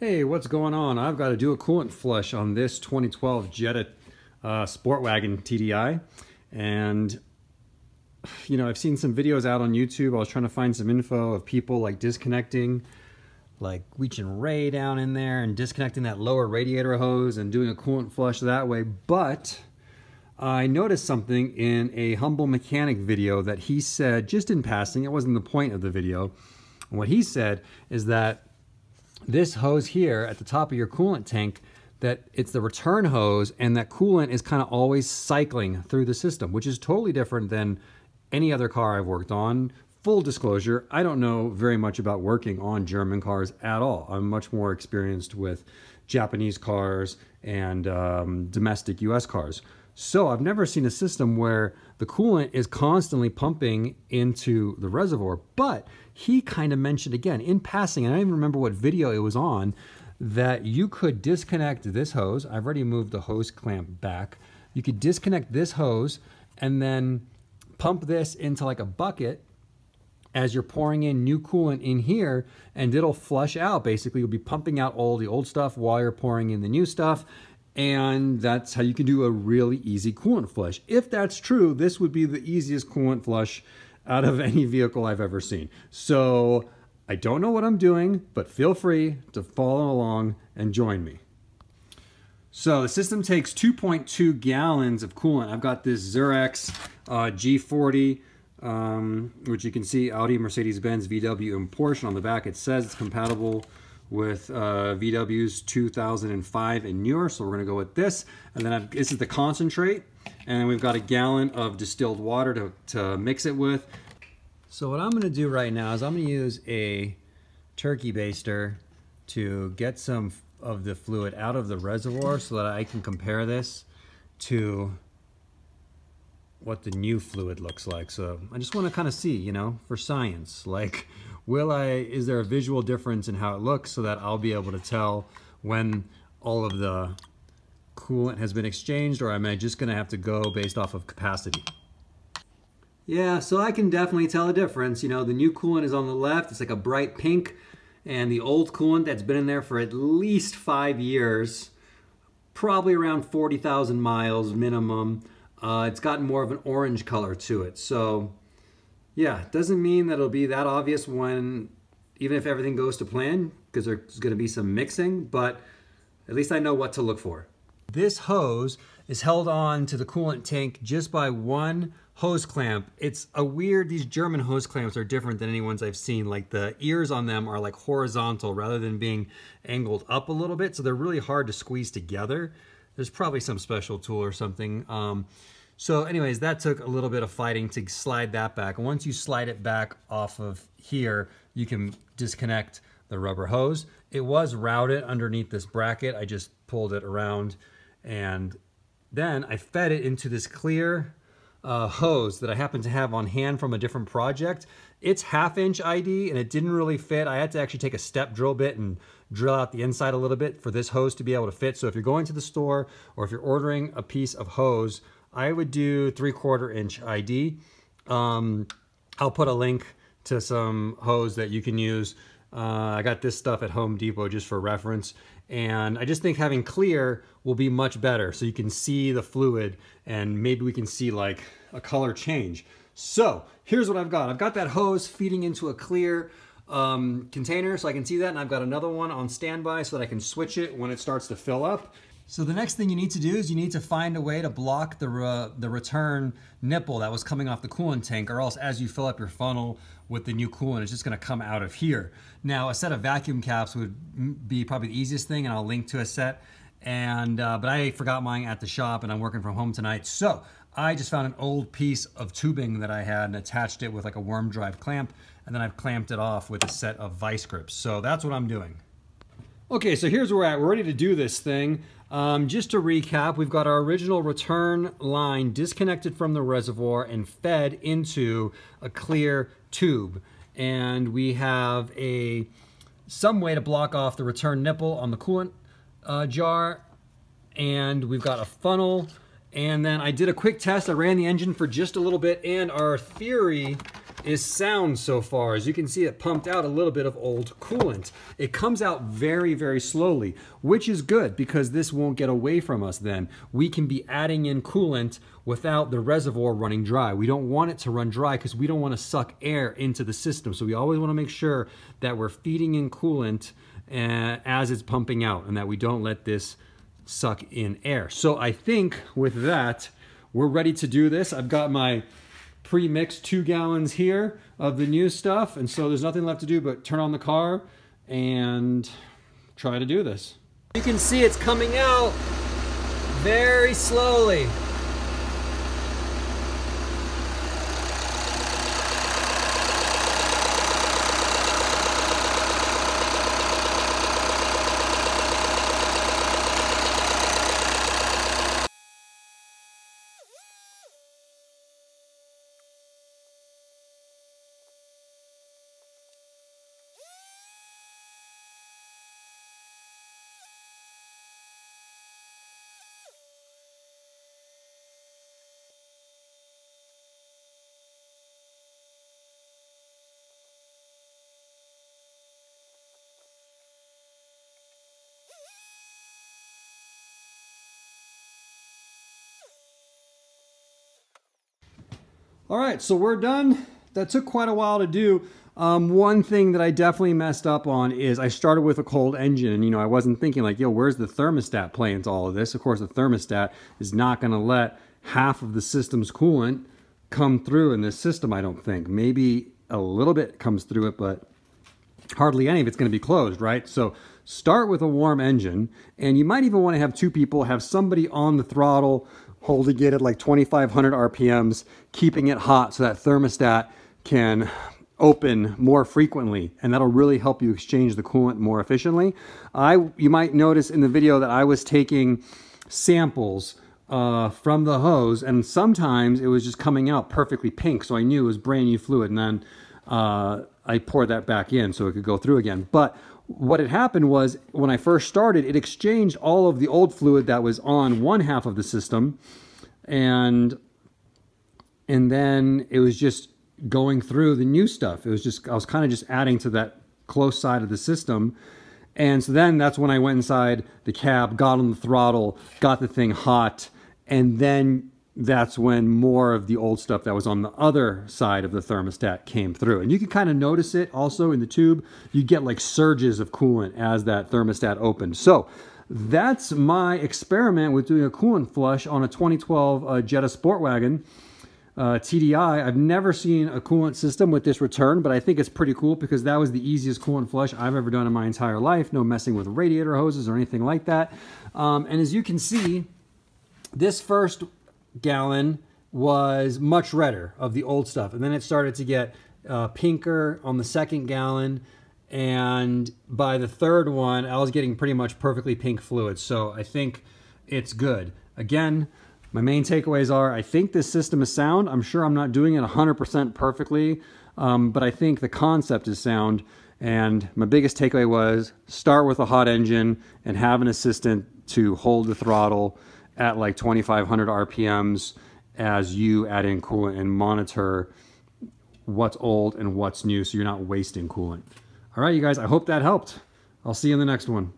Hey, what's going on? I've got to do a coolant flush on this 2012 Jetta Sportwagon TDI. And, you know, I've seen some videos out on YouTube. I was trying to find some info of people like disconnecting, like reaching way down in there and disconnecting that lower radiator hose and doing a coolant flush that way. But I noticed something in a Humble Mechanic video that he said, just in passing, it wasn't the point of the video. And what he said is that this hose here at the top of your coolant tank, that it's the return hose, and that coolant is kind of always cycling through the system, which is totally different than any other car I've worked on. Full disclosure, I don't know very much about working on German cars at all. I'm much more experienced with Japanese cars and domestic US cars. So I've never seen a system where the coolant is constantly pumping into the reservoir, but he kind of mentioned again in passing, and I don't even remember what video it was on, that you could disconnect this hose. I've already moved the hose clamp back. You could disconnect this hose and then pump this into like a bucket as you're pouring in new coolant in here, and it'll flush out. Basically, you'll be pumping out all the old stuff while you're pouring in the new stuff. And that's how you can do a really easy coolant flush. If that's true, this would be the easiest coolant flush out of any vehicle I've ever seen. So I don't know what I'm doing, but feel free to follow along and join me. So the system takes 2.2 gallons of coolant. I've got this Zerex G40, which you can see Audi, Mercedes-Benz, VW, and Porsche. On the back it says it's compatible with VW's 2005 and newer, so we're gonna go with this. And then this is the concentrate, and then we've got a gallon of distilled water to mix it with. So what I'm gonna do right now is I'm gonna use a turkey baster to get some of the fluid out of the reservoir so that I can compare this to what the new fluid looks like. So I just wanna kinda see, you know, for science, like, is there a visual difference in how it looks so that I'll be able to tell when all of the coolant has been exchanged, or am I just gonna have to go based off of capacity? Yeah, so I can definitely tell a difference. You know, the new coolant is on the left, it's like a bright pink, and the old coolant that's been in there for at least 5 years, probably around 40,000 miles minimum, it's gotten more of an orange color to it. So yeah, doesn't mean that it'll be that obvious when, even if everything goes to plan, because there's gonna be some mixing, but at least I know what to look for. This hose is held on to the coolant tank just by one hose clamp. It's a weird, these German hose clamps are different than any ones I've seen. Like the ears on them are like horizontal rather than being angled up a little bit, so they're really hard to squeeze together. There's probably some special tool or something. So anyways, that took a little bit of fighting to slide that back. And once you slide it back off of here, you can disconnect the rubber hose. It was routed underneath this bracket. I just pulled it around, and then I fed it into this clear hose that I happen to have on hand from a different project. It's 1/2 inch ID, and it didn't really fit. I had to actually take a step drill bit and drill out the inside a little bit for this hose to be able to fit. So if you're going to the store or if you're ordering a piece of hose, I would do 3/4 inch ID. I'll put a link to some hose that you can use. I got this stuff at Home Depot just for reference. And I just think having clear will be much better so you can see the fluid, and maybe we can see like a color change. So here's what I've got. I've got that hose feeding into a clear container so I can see that, and I've got another one on standby so that I can switch it when it starts to fill up. So the next thing you need to do is you need to find a way to block the return nipple that was coming off the coolant tank, or else as you fill up your funnel with the new coolant, it's just gonna come out of here. Now, a set of vacuum caps would be probably the easiest thing, and I'll link to a set, and but I forgot mine at the shop and I'm working from home tonight. So I just found an old piece of tubing that I had and attached it with like a worm drive clamp, and then I've clamped it off with a set of vice grips. So that's what I'm doing. Okay, so here's where we're at. We're ready to do this thing. Just to recap, we've got our original return line disconnected from the reservoir and fed into a clear tube. And we have some way to block off the return nipple on the coolant jar. And we've got a funnel. And then I did a quick test. I ran the engine for just a little bit, and our theory is sound so far. As you can see, it pumped out a little bit of old coolant. It comes out very, very slowly, which is good because this won't get away from us then. We can be adding in coolant without the reservoir running dry. We don't want it to run dry because we don't want to suck air into the system. So we always want to make sure that we're feeding in coolant as it's pumping out and that we don't let this suck in air. So I think with that, we're ready to do this. I've got my pre-mixed 2 gallons here of the new stuff, and so there's nothing left to do but turn on the car and try to do this. You can see it's coming out very slowly. All right, so we're done. That took quite a while to do. One thing that I definitely messed up on is I started with a cold engine, and you know, I wasn't thinking like, yo, where's the thermostat playing into all of this? Of course, the thermostat is not gonna let half of the system's coolant come through in this system, I don't think. Maybe a little bit comes through it, but hardly any of it's gonna be closed, right? So start with a warm engine, and you might even wanna have two people, have somebody on the throttle, holding it at like 2,500 RPMs, keeping it hot so that thermostat can open more frequently, and that'll really help you exchange the coolant more efficiently. You might notice in the video that I was taking samples from the hose, and sometimes it was just coming out perfectly pink, so I knew it was brand new fluid, and then I poured that back in so it could go through again. But what had happened was when I first started, it exchanged all of the old fluid that was on one half of the system, and then it was just going through the new stuff. It was just, I was kind of just adding to that close side of the system. And so then that's when I went inside the cab, got on the throttle, got the thing hot, and then that's when more of the old stuff that was on the other side of the thermostat came through. And you can kind of notice it also in the tube. You get like surges of coolant as that thermostat opened. So that's my experiment with doing a coolant flush on a 2012 Jetta Sportwagon TDI. I've never seen a coolant system with this return, but I think it's pretty cool because that was the easiest coolant flush I've ever done in my entire life. No messing with radiator hoses or anything like that. And as you can see, this first gallon was much redder of the old stuff, and then it started to get pinker on the second gallon, and by the third one I was getting pretty much perfectly pink fluid. So I think it's good. Again, my main takeaways are I think this system is sound. I'm sure I'm not doing it 100% perfectly, but I think the concept is sound, and my biggest takeaway was start with a hot engine and have an assistant to hold the throttle at like 2,500 RPMs as you add in coolant, and monitor what's old and what's new so you're not wasting coolant. All right, you guys, I hope that helped. I'll see you in the next one.